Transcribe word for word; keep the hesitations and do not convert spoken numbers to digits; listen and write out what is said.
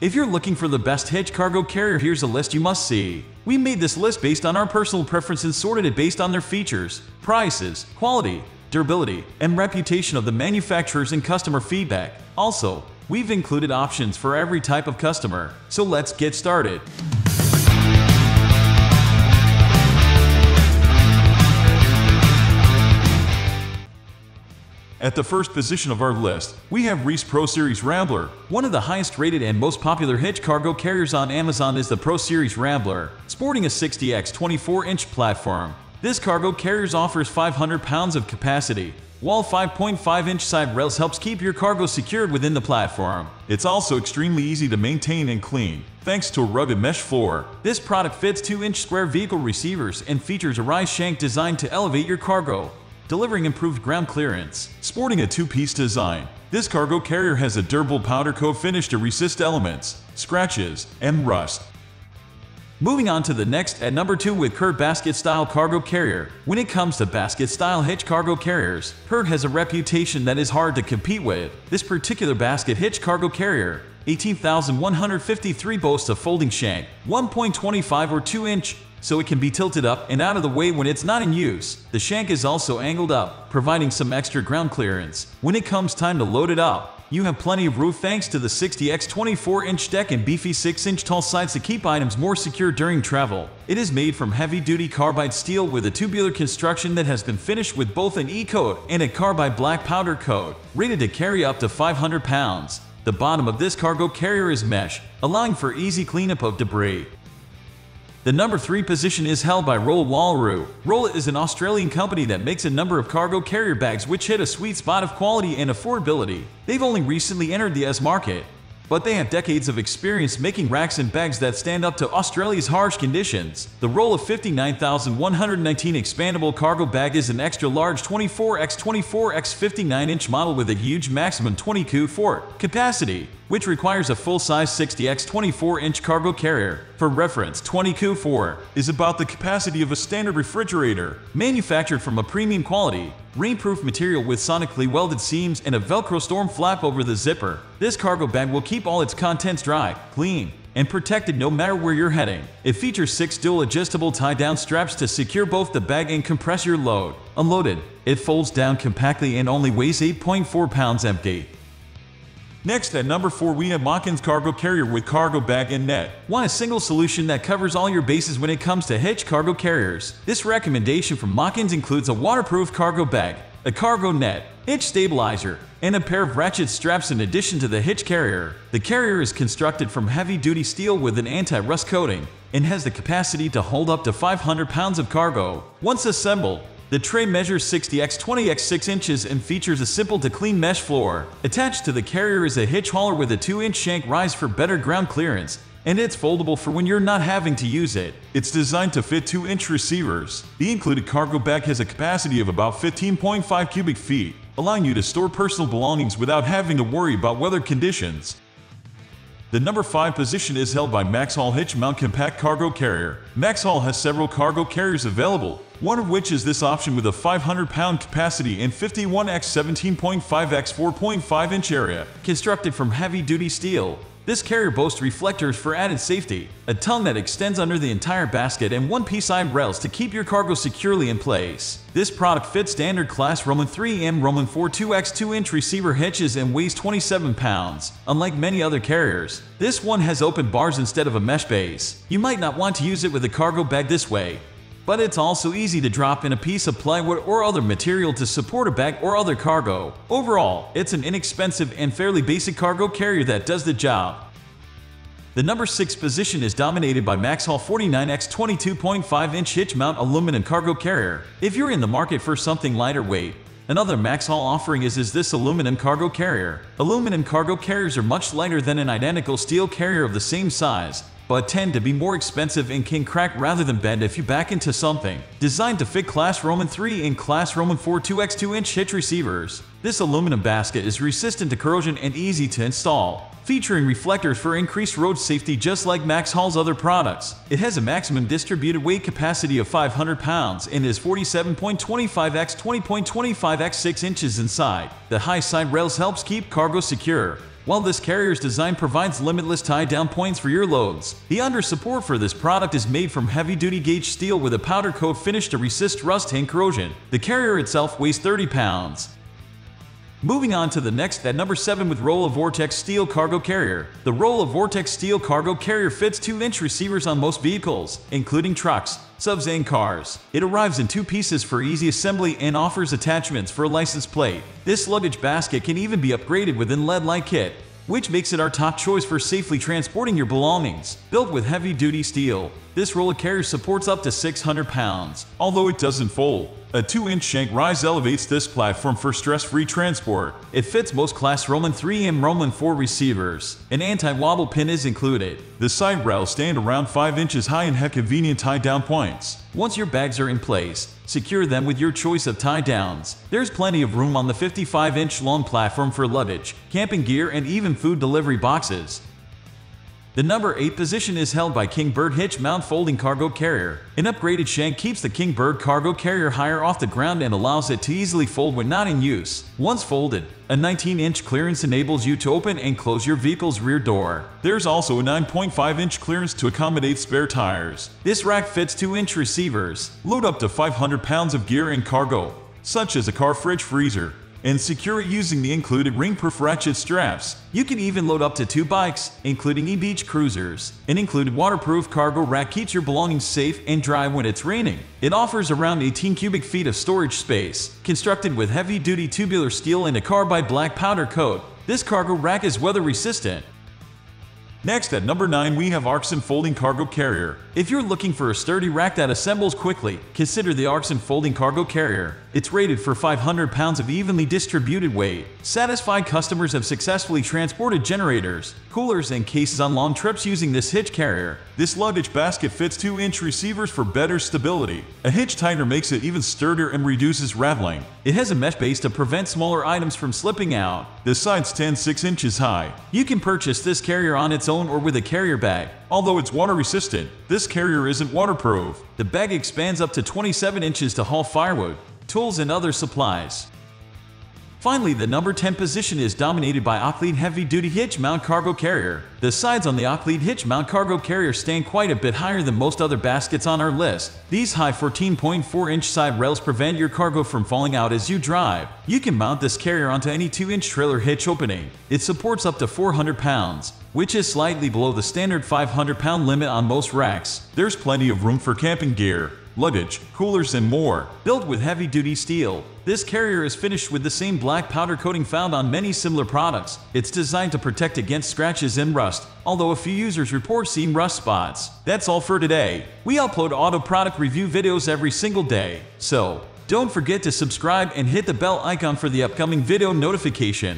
If you're looking for the best hitch cargo carrier, here's a list you must see. We made this list based on our personal preference and sorted it based on their features, prices, quality, durability, and reputation of the manufacturers and customer feedback. Also, we've included options for every type of customer, so let's get started. At the first position of our list, we have Reese Pro Series Rambler. One of the highest rated and most popular hitch cargo carriers on Amazon is the Pro Series Rambler, sporting a sixty by twenty-four inch platform. This cargo carrier offers five hundred pounds of capacity, while five point five inch side rails helps keep your cargo secured within the platform. It's also extremely easy to maintain and clean, thanks to a rugged mesh floor. This product fits two inch square vehicle receivers and features a rise shank designed to elevate your cargo, delivering improved ground clearance. Sporting a two-piece design, this cargo carrier has a durable powder coat finish to resist elements, scratches, and rust. Moving on to the next at number two with Curt Basket Style Cargo Carrier. When it comes to basket style hitch cargo carriers, Curt has a reputation that is hard to compete with. This particular basket hitch cargo carrier, eighteen thousand one hundred fifty-three, boasts a folding shank, one point two five or two inch, so it can be tilted up and out of the way when it's not in use. The shank is also angled up, providing some extra ground clearance. When it comes time to load it up, you have plenty of room thanks to the sixty by twenty-four inch deck and beefy six inch tall sides to keep items more secure during travel. It is made from heavy-duty carbide steel with a tubular construction that has been finished with both an E-coat and a carbide black powder coat, rated to carry up to five hundred pounds. The bottom of this cargo carrier is mesh, allowing for easy cleanup of debris. The number three position is held by ROLA Wallaroo. ROLA is an Australian company that makes a number of cargo carrier bags which hit a sweet spot of quality and affordability. They've only recently entered the U S market, but they have decades of experience making racks and bags that stand up to Australia's harsh conditions. The ROLA fifty-nine thousand one hundred nineteen expandable cargo bag is an extra-large twenty-four by twenty-four by fifty-nine inch model with a huge maximum twenty cubic foot capacity, which requires a full-size sixty by twenty-four inch cargo carrier. For reference, twenty cubic foot is about the capacity of a standard refrigerator. Manufactured from a premium quality, rainproof material with sonically welded seams and a Velcro storm flap over the zipper, this cargo bag will keep all its contents dry, clean, and protected no matter where you're heading. It features six dual adjustable tie-down straps to secure both the bag and compress your load. Unloaded, it folds down compactly and only weighs eight point four pounds empty. Next at number four we have Mockins Cargo Carrier with cargo bag and net. Want a single solution that covers all your bases when it comes to hitch cargo carriers? This recommendation from Mockins includes a waterproof cargo bag, a cargo net, hitch stabilizer, and a pair of ratchet straps in addition to the hitch carrier. The carrier is constructed from heavy-duty steel with an anti-rust coating and has the capacity to hold up to five hundred pounds of cargo. Once assembled, the tray measures sixty by twenty by six inches and features a simple-to-clean mesh floor. Attached to the carrier is a hitch hauler with a two inch shank rise for better ground clearance, and it's foldable for when you're not having to use it. It's designed to fit two inch receivers. The included cargo bag has a capacity of about fifteen point five cubic feet, allowing you to store personal belongings without having to worry about weather conditions. The number five position is held by MaxHaul Hitch Mount Compact Cargo Carrier. MaxHaul has several cargo carriers available, one of which is this option with a five hundred pound capacity and fifty-one by seventeen point five by four point five inch area. Constructed from heavy-duty steel, this carrier boasts reflectors for added safety, a tongue that extends under the entire basket, and one-piece side rails to keep your cargo securely in place. This product fits standard class Roman three and Roman four two by two inch receiver hitches and weighs twenty-seven pounds. Unlike many other carriers, this one has open bars instead of a mesh base. You might not want to use it with a cargo bag this way, but it's also easy to drop in a piece of plywood or other material to support a bag or other cargo. Overall, it's an inexpensive and fairly basic cargo carrier that does the job. The number six position is dominated by MaxHaul forty-nine by twenty-two point five inch Hitch Mount Aluminum Cargo Carrier. If you're in the market for something lighter weight, another MaxHaul offering is, is this aluminum cargo carrier. Aluminum cargo carriers are much lighter than an identical steel carrier of the same size, but tend to be more expensive and can crack rather than bend if you back into something. Designed to fit class Roman three and class Roman four two by two inch hitch receivers, this aluminum basket is resistant to corrosion and easy to install, featuring reflectors for increased road safety just like MaxHaul's other products. It has a maximum distributed weight capacity of five hundred pounds and is forty-seven by twenty-five by twenty by twenty-five by six inches in side. The high side rails helps keep cargo secure, While this carrier's design provides limitless tie-down points for your loads, the under support for this product is made from heavy-duty gauge steel with a powder coat finish to resist rust and corrosion. The carrier itself weighs thirty pounds. Moving on to the next at number seven with ROLA Vortex Steel Cargo Carrier. The ROLA Vortex Steel Cargo Carrier fits two inch receivers on most vehicles, including trucks, subs and cars. It arrives in two pieces for easy assembly and offers attachments for a license plate. This luggage basket can even be upgraded with an L E D light kit, which makes it our top choice for safely transporting your belongings. Built with heavy-duty steel, this ROLA carrier supports up to six hundred pounds. Although it doesn't fold, a two inch shank rise elevates this platform for stress-free transport. It fits most Class Roman three and Roman four receivers. An anti-wobble pin is included. The side rails stand around five inches high and have convenient tie-down points. Once your bags are in place, secure them with your choice of tie-downs. There's plenty of room on the fifty-five inch long platform for luggage, camping gear, and even food delivery boxes. The number eight position is held by King Bird Hitch Mount Folding Cargo Carrier. An upgraded shank keeps the King Bird Cargo Carrier higher off the ground and allows it to easily fold when not in use. Once folded, a nineteen inch clearance enables you to open and close your vehicle's rear door. There's also a nine point five inch clearance to accommodate spare tires. This rack fits two inch receivers. Load up to five hundred pounds of gear and cargo, such as a car fridge freezer, and secure it using the included ring-proof ratchet straps. You can even load up to two bikes, including e-beach cruisers. An included waterproof cargo rack keeps your belongings safe and dry when it's raining. It offers around eighteen cubic feet of storage space. Constructed with heavy-duty tubular steel and a carbide black powder coat, this cargo rack is weather-resistant. Next at number nine we have ARKSEN Folding Cargo Carrier. If you're looking for a sturdy rack that assembles quickly, consider the ARKSEN Folding Cargo Carrier. It's rated for five hundred pounds of evenly distributed weight. Satisfied customers have successfully transported generators, coolers, and cases on long trips using this hitch carrier. This luggage basket fits two inch receivers for better stability. A hitch tightener makes it even sturdier and reduces rattling. It has a mesh base to prevent smaller items from slipping out. The sides stand six inches high. You can purchase this carrier on its own or with a carrier bag. Although it's water resistant, this carrier isn't waterproof. The bag expands up to twenty-seven inches to haul firewood, tools, and other supplies. Finally, the number ten position is dominated by OKLEAD Heavy Duty Hitch Mount Cargo Carrier. The sides on the OKLEAD Hitch Mount Cargo Carrier stand quite a bit higher than most other baskets on our list. These high fourteen point four inch side rails prevent your cargo from falling out as you drive. You can mount this carrier onto any two inch trailer hitch opening. It supports up to four hundred pounds, which is slightly below the standard five hundred pound limit on most racks. There's plenty of room for camping gear, luggage, coolers, and more. Built with heavy-duty steel, this carrier is finished with the same black powder coating found on many similar products. It's designed to protect against scratches and rust, although a few users report seeing rust spots. That's all for today. We upload auto product review videos every single day, so don't forget to subscribe and hit the bell icon for the upcoming video notification.